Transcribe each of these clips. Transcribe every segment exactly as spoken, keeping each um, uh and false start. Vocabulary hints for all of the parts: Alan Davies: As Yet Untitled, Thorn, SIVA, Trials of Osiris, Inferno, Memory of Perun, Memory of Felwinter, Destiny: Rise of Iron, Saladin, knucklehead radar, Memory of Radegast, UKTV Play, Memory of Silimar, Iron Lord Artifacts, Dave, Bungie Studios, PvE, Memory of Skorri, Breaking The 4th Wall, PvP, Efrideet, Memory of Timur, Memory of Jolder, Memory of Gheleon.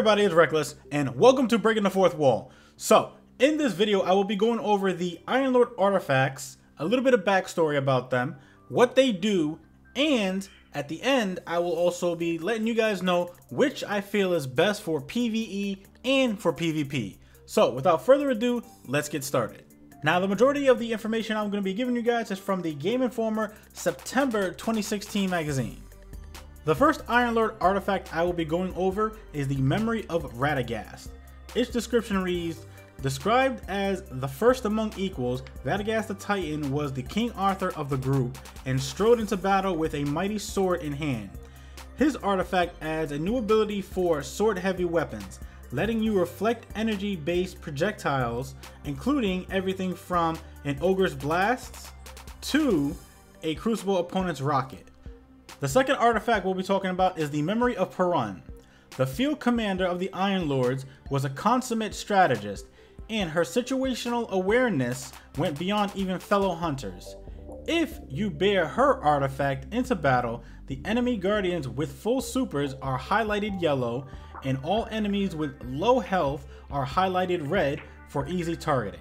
everybody, it's Reckless, and welcome to Breaking the Fourth Wall. So, in this video, I will be going over the Iron Lord artifacts, a little bit of backstory about them, what they do, and at the end, I will also be letting you guys know which I feel is best for PvE and for PvP. So, without further ado, let's get started. Now, the majority of the information I'm going to be giving you guys is from the Game Informer September twenty sixteen magazine. The first Iron Lord artifact I will be going over is the Memory of Radegast. Its description reads, described as the first among equals, Radegast the Titan was the King Arthur of the group and strode into battle with a mighty sword in hand. His artifact adds a new ability for sword-heavy weapons, letting you reflect energy-based projectiles, including everything from an ogre's blasts to a crucible opponent's rocket. The second artifact we'll be talking about is the Memory of Perun. The field commander of the Iron Lords was a consummate strategist, and her situational awareness went beyond even fellow hunters. If you bear her artifact into battle, the enemy guardians with full supers are highlighted yellow, and all enemies with low health are highlighted red for easy targeting.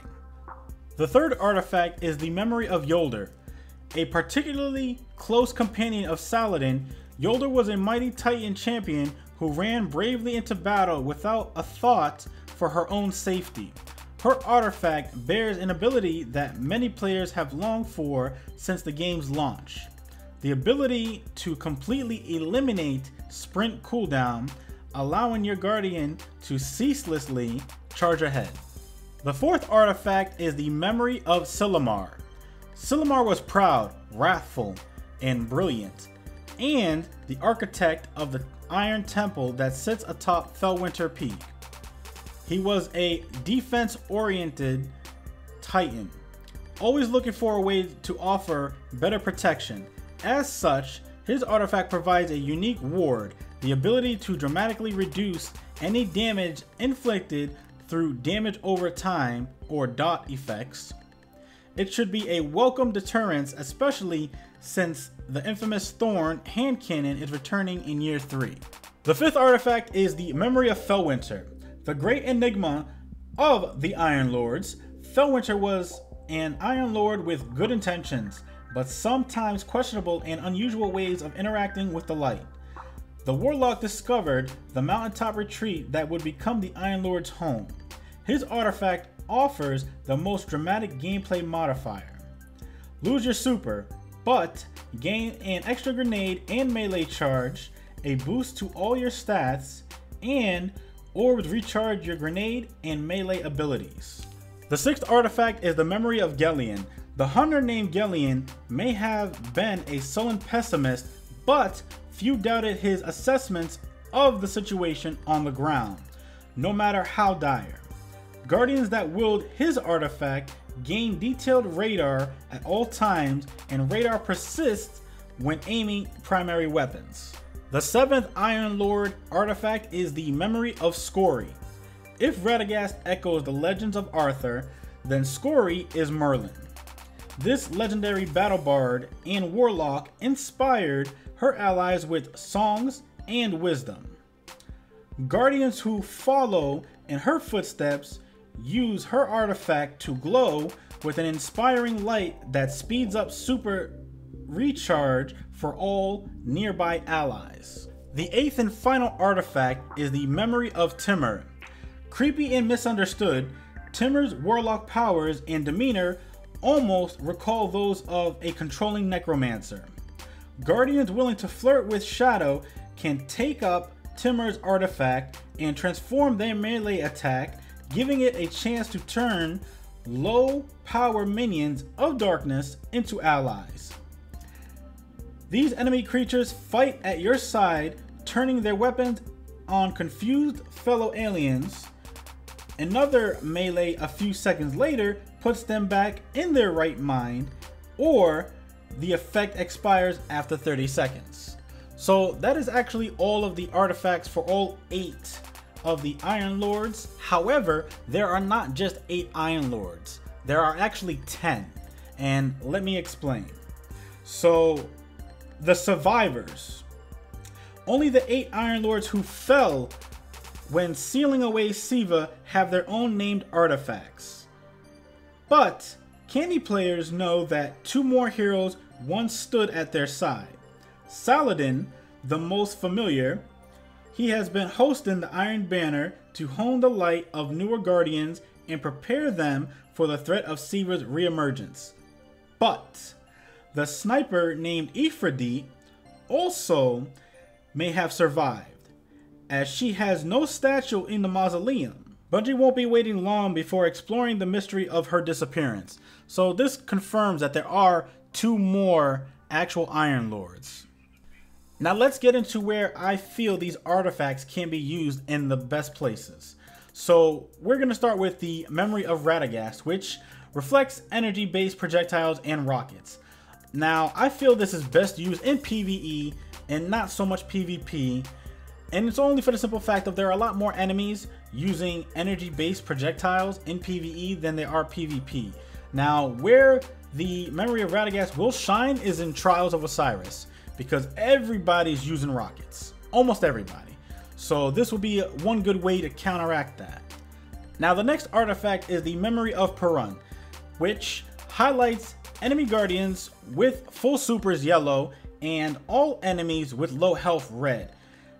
The third artifact is the Memory of Jolder. A particularly close companion of Saladin, Jolder was a mighty Titan champion who ran bravely into battle without a thought for her own safety. Her artifact bears an ability that many players have longed for since the game's launch. The ability to completely eliminate sprint cooldown, allowing your guardian to ceaselessly charge ahead. The fourth artifact is the Memory of Silimar. Silimar was proud, wrathful, and brilliant, and the architect of the Iron Temple that sits atop Felwinter Peak. He was a defense-oriented Titan, always looking for a way to offer better protection. As such, his artifact provides a unique ward, the ability to dramatically reduce any damage inflicted through damage over time or dot effects. It should be a welcome deterrence, especially since the infamous Thorn hand cannon is returning in year three. The fifth artifact is the Memory of Felwinter. The great enigma of the Iron Lords, Felwinter was an Iron Lord with good intentions, but sometimes questionable and unusual ways of interacting with the light. The warlock discovered the mountaintop retreat that would become the Iron Lord's home. His artifact offers the most dramatic gameplay modifier. Lose your super, but gain an extra grenade and melee charge, a boost to all your stats, and orbs recharge your grenade and melee abilities. The sixth artifact is the Memory of Gheleon. The hunter named Gheleon may have been a sullen pessimist, but few doubted his assessments of the situation on the ground, no matter how dire. Guardians that wield his artifact gain detailed radar at all times, and radar persists when aiming primary weapons. The seventh Iron Lord artifact is the Memory of Skorri. If Radegast echoes the legends of Arthur, then Skorri is Merlin. This legendary battle bard and warlock inspired her allies with songs and wisdom. Guardians who follow in her footsteps use her artifact to glow with an inspiring light that speeds up super recharge for all nearby allies. The eighth and final artifact is the Memory of Timur. Creepy and misunderstood, Timur's warlock powers and demeanor almost recall those of a controlling necromancer. Guardians willing to flirt with shadow can take up Timur's artifact and transform their melee attack, giving it a chance to turn low power minions of darkness into allies. These enemy creatures fight at your side, turning their weapons on confused fellow aliens. Another melee a few seconds later puts them back in their right mind, or the effect expires after thirty seconds. So that is actually all of the artifacts for all eight of the Iron Lords. However, there are not just eight Iron Lords. There are actually ten, and let me explain. So the survivors, only the eight Iron Lords who fell when sealing away SIVA have their own named artifacts. But Candy players know that two more heroes once stood at their side. Saladin, the most familiar, he has been hosting the Iron Banner to hone the light of newer Guardians and prepare them for the threat of SIVA's reemergence. But the sniper named Efrideet also may have survived, as she has no statue in the mausoleum. Bungie won't be waiting long before exploring the mystery of her disappearance. So this confirms that there are two more actual Iron Lords. Now let's get into where I feel these artifacts can be used in the best places. So we're going to start with the Memory of Radegast, which reflects energy-based projectiles and rockets. Now I feel this is best used in PvE and not so much PvP. And it's only for the simple fact that there are a lot more enemies using energy-based projectiles in PvE than there are PvP. Now, where the Memory of Radegast will shine is in Trials of Osiris, because everybody's using rockets. Almost everybody. So this will be one good way to counteract that. Now, the next artifact is the Memory of Perun, which highlights enemy Guardians with full supers yellow and all enemies with low health red.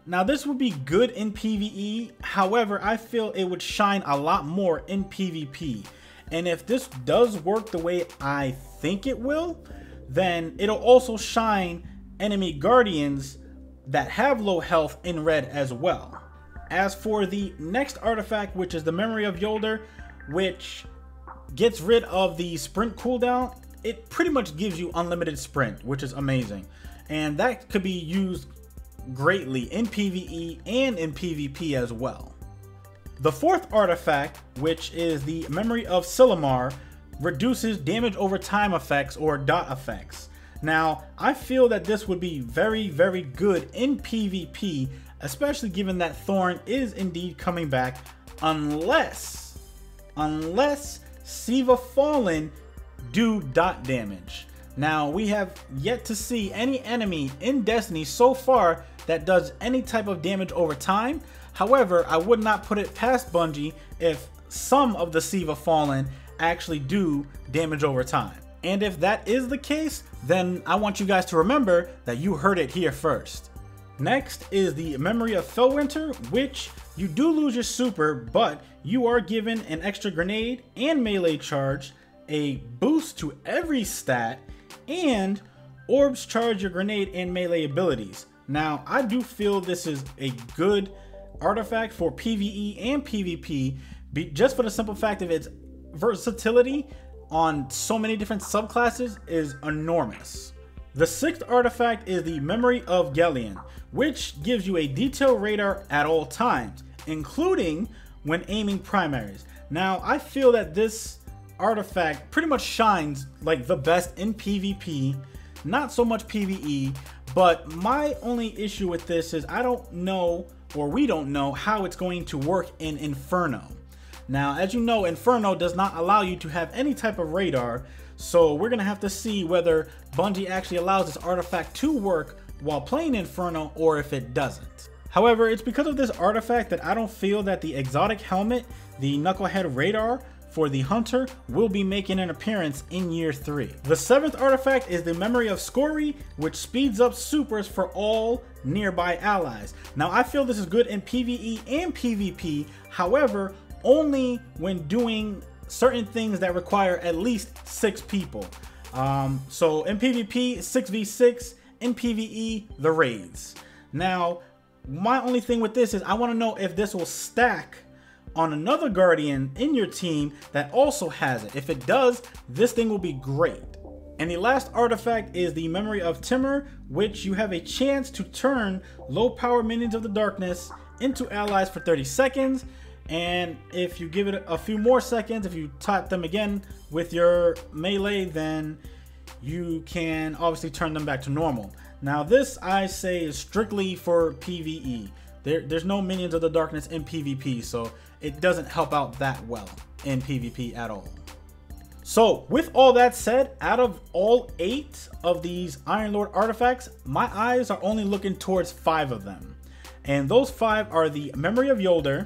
Now this would be good in PvE, however, I feel it would shine a lot more in PvP. And if this does work the way I think it will, then it'll also shine enemy Guardians that have low health in red as well. As for the next artifact, which is the Memory of Jolder, which gets rid of the sprint cooldown, it pretty much gives you unlimited sprint, which is amazing. And that could be used greatly in PvE and in PvP as well. The fourth artifact, which is the Memory of Silimar, reduces damage over time effects or dot effects. Now, I feel that this would be very, very good in PvP, especially given that Thorn is indeed coming back, unless, unless SIVA Fallen do dot damage. Now, we have yet to see any enemy in Destiny so far that does any type of damage over time. However, I would not put it past Bungie if some of the SIVA Fallen actually do damage over time. And if that is the case, then I want you guys to remember that you heard it here first. Next is the Memory of Felwinter, which you do lose your super, but you are given an extra grenade and melee charge, a boost to every stat, and orbs charge your grenade and melee abilities. Now, I do feel this is a good artifact for PvE and PvP, just for the simple fact of its versatility on so many different subclasses is enormous. The sixth artifact is the Memory of Gheleon, which gives you a detailed radar at all times, including when aiming primaries. Now, I feel that this artifact pretty much shines like the best in PvP, not so much PvE, but my only issue with this is I don't know, or we don't know, how it's going to work in Inferno. Now, as you know, Inferno does not allow you to have any type of radar, so we're gonna have to see whether Bungie actually allows this artifact to work while playing Inferno or if it doesn't. However, it's because of this artifact that I don't feel that the exotic helmet, the knucklehead radar, for the Hunter will be making an appearance in year three. The seventh artifact is the Memory of Skorri, which speeds up supers for all nearby allies. Now I feel this is good in PvE and PvP, however, only when doing certain things that require at least six people. Um, so in PvP, six v six, in PvE, the raids. Now, my only thing with this is I wanna know if this will stack on another Guardian in your team that also has it. If it does, this thing will be great. And the last artifact is the Memory of Timur, which you have a chance to turn low power minions of the darkness into allies for thirty seconds. And if you give it a few more seconds, if you tap them again with your melee, then you can obviously turn them back to normal. Now this, I say, is strictly for PvE. There, there's no minions of the darkness in PvP, so it doesn't help out that well in PvP at all. So with all that said, out of all eight of these Iron Lord artifacts, my eyes are only looking towards five of them. And those five are the Memory of Jolder,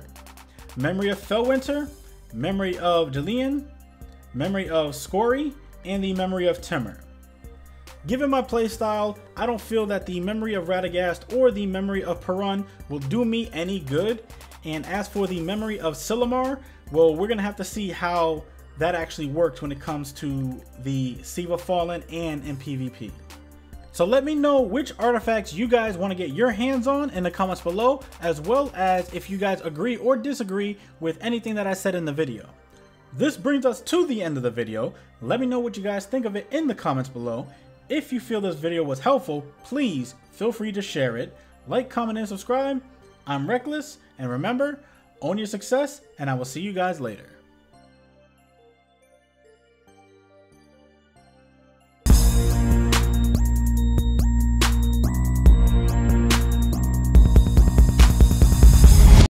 Memory of Felwinter, Memory of Gheleon, Memory of Skorri, and the Memory of Timur. Given my playstyle, I don't feel that the Memory of Radegast or the Memory of Perun will do me any good. And as for the Memory of Silimar, well, we're going to have to see how that actually works when it comes to the SIVA Fallen and in PvP. So let me know which artifacts you guys want to get your hands on in the comments below, as well as if you guys agree or disagree with anything that I said in the video. This brings us to the end of the video. Let me know what you guys think of it in the comments below. If you feel this video was helpful, please feel free to share it. Like, comment, and subscribe. I'm Reckless, and remember, own your success, and I will see you guys later.